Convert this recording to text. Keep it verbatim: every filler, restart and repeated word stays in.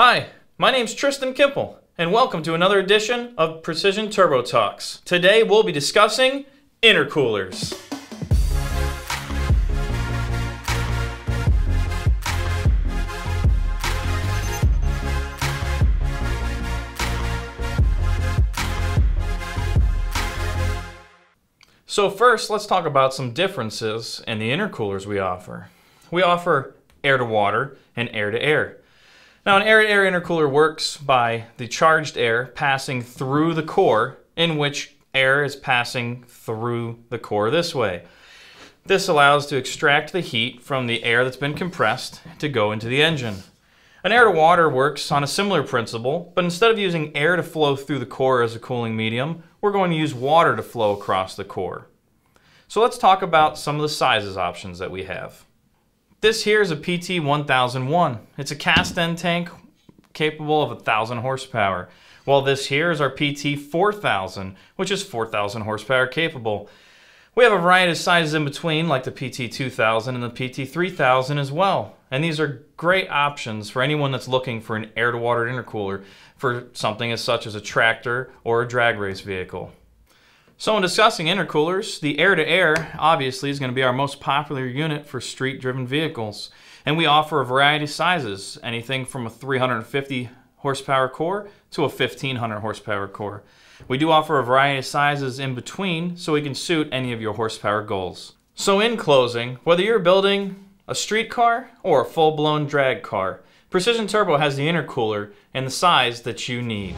Hi, my name's Tristan Kimple, and welcome to another edition of Precision Turbo Talks. Today we'll be discussing intercoolers. So first, let's talk about some differences in the intercoolers we offer. We offer air-to-water and air-to-air. Now, an air-to-air intercooler works by the charged air passing through the core, in which air is passing through the core this way. This allows to extract the heat from the air that's been compressed to go into the engine. An air-to-water works on a similar principle, but instead of using air to flow through the core as a cooling medium, we're going to use water to flow across the core. So let's talk about some of the sizes options that we have. This here is a P T one thousand one. It's a cast-end tank capable of one thousand horsepower, while this here is our P T four thousand, which is four thousand horsepower capable. We have a variety of sizes in between, like the P T two thousand and the P T three thousand as well. And these are great options for anyone that's looking for an air-to-water intercooler for something as such as a tractor or a drag race vehicle. So in discussing intercoolers, the air-to-air obviously is going to be our most popular unit for street-driven vehicles. And we offer a variety of sizes, anything from a three hundred fifty horsepower core to a fifteen hundred horsepower core. We do offer a variety of sizes in between, so we can suit any of your horsepower goals. So in closing, whether you're building a street car or a full-blown drag car, Precision Turbo has the intercooler and the size that you need.